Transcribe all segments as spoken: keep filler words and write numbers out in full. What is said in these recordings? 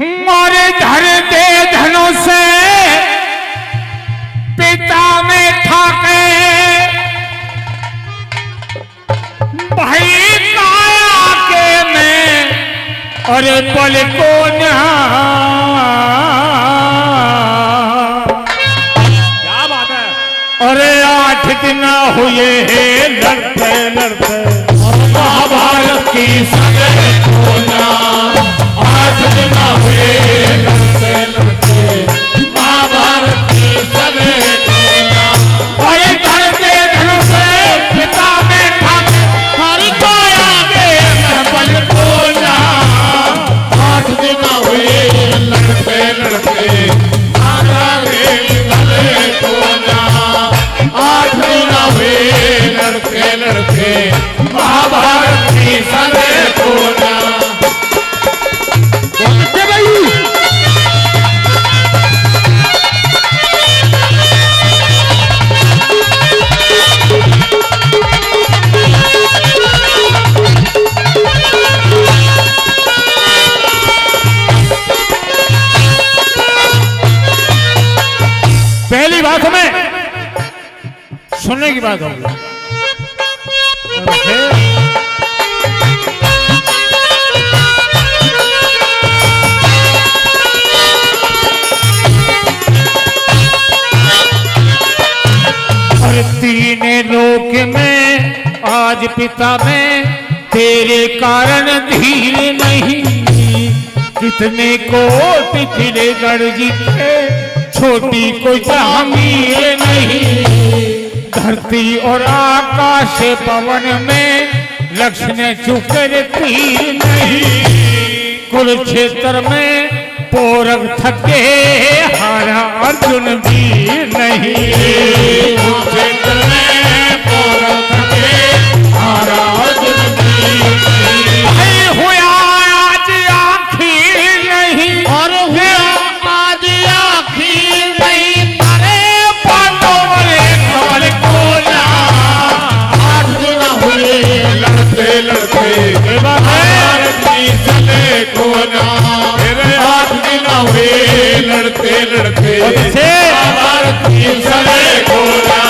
मारे धरते धनों से पिता में ठाके भाई काया के में अरे पल को क्या बात है। अरे आठ दिन हुए हैं लड़ते लड़ते महाभारत की सगे कोना आठ दिन हुए लड़ते लड़ते महाभारत की सगे कोना अरे धरते धन से पिता में ठाके हर पाया के बल कोना आठ दिन हुए लड़ते लड़ते महाभारत की सगे कोना पहली बात हमें सुनने की बात होगी। तीने लोक में आज पिता में तेरे कारण धीर नहीं कितने कोटि फिरे गढ़ जीते छोटी कोई जहांगीर नहीं धरती और आकाश पवन में लक्ष्य ने चुकर तीर नहीं कुरुक्षेत्र में पौरव थके हारा अर्जुन वीर नहीं कुरुक्षेत्र में पौरव थके हारा अर्जुन वीर नहीं हुआ आज आखिर नहीं और हुआ आज आखिर नहीं अरे पांडव रे कमल कोना आठ दिन हुए लड़ते लड़ते भारत की सले कोना वे लड़ते लड़ते भारत की सगे कोना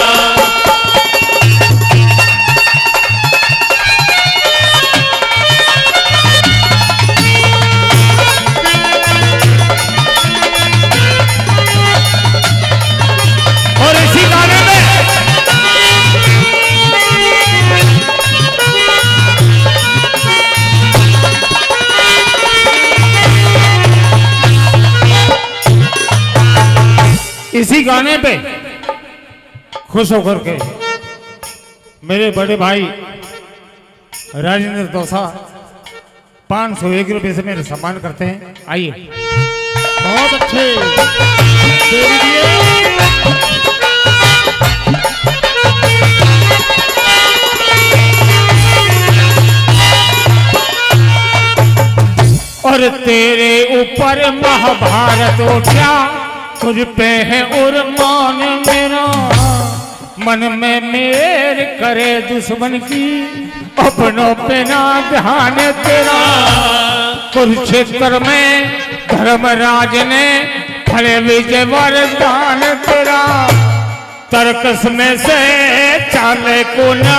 और इसी गाने में इसी गाने पे खुश होकर के मेरे बड़े भाई राजेंद्र दोसा पांच सौ एक रुपये से मेरे सम्मान करते हैं। आइए बहुत अच्छे और तेरे ऊपर महाभारत उठा तुझ पे है उर्मान मेरा मन में मेर करे दुश्मन की अपनों पे ना ध्यान तेरा कुरुक्षेत्र में धर्मराज ने फले विजय वरदान तेरा तर्कस में से चाले को ना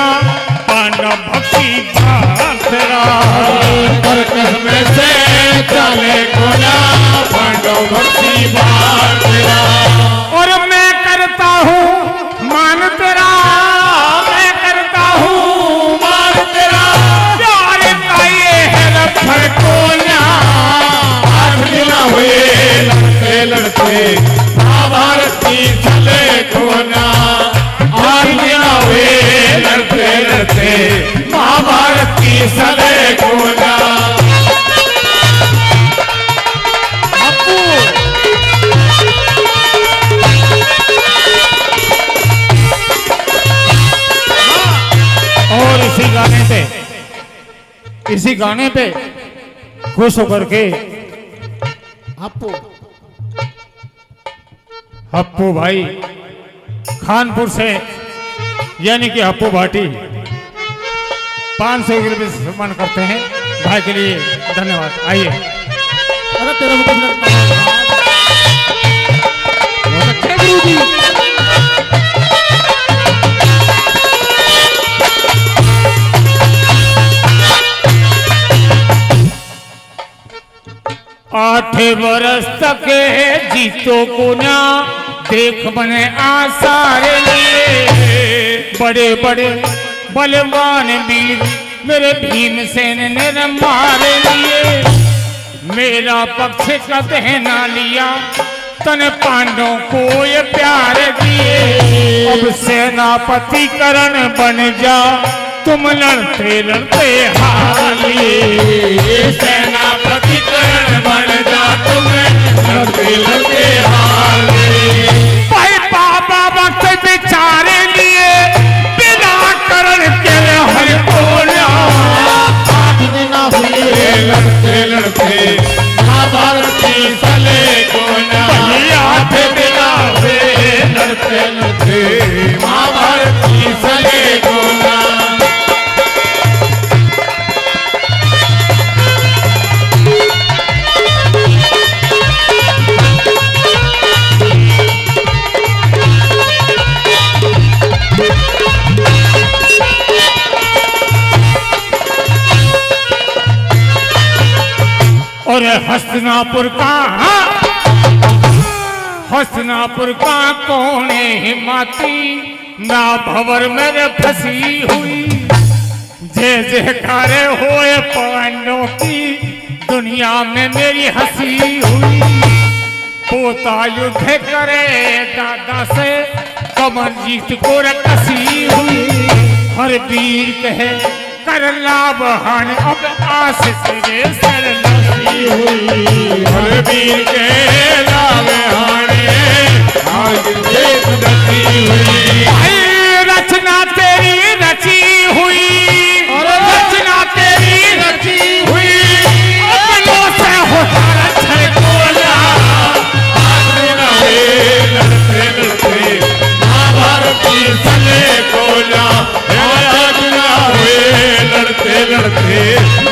पाना भक्षी जान तेरा तर्कस में से चाले को ना पाना भक्षी जान और मैं करता हूँ मान तेरा मैं करता हूँ मान तेरा प्यार का ये है लफड़ कोना आठ दिन हुए लड़ते लड़ते महाभारत की सगे कोना आठ दिन हुए लड़ते लड़ते महाभारत की सगे कोना इसी गाने पे इसी गाने पे खुश होकर के हप्पू हप्पू भाई खानपुर से यानी कि हप्पू भाटी पांच सौ रुपये सम्मान करते हैं भाई के लिए धन्यवाद। आइए तेरा मुकुट रखना बहुत अच्छा गुरु जी। आठ बरस तक जीतो कोना देख बने आसार लिए बड़े बड़े बलवान वीर मेरे भीमसेन ने न मार लिए। मेरा पक्ष का बहना लिया तन पांडवों को ये प्यार दिए। अब सेनापति करण बन जा तुम लड़ते लड़ते हार लिए। सेनापति करण बन जा तुम लड़ते लड़ते हार लिए। भाई बाबा वक्त बेचारे लिए बिना करण के हर बोला हुए लड़ते लड़ते भारत की सले कोना थे बिना हुए लड़ते लड़ते भारत की सले कोना। और हस्तिनापुर का हस्तिनापुर का कौन हिमाती ना भंवर मेरे फंसी हुई। जय जयकारे होए पांडवों की दुनिया में मेरी हंसी हुई। पोता युद्ध करे दादा से कमर जीत को रसी हुई। हर वीर कहे कर लाभन अब आस से सर लगी हुई। हर वीर के लाभहाने आज देख लगी हुई। रचना तेरी रची हुई और रचना तेरी रची हुई। अपनों से होता रचन बोला लड़ते लड़ते भारत की सले बोला लड़ते लड़ते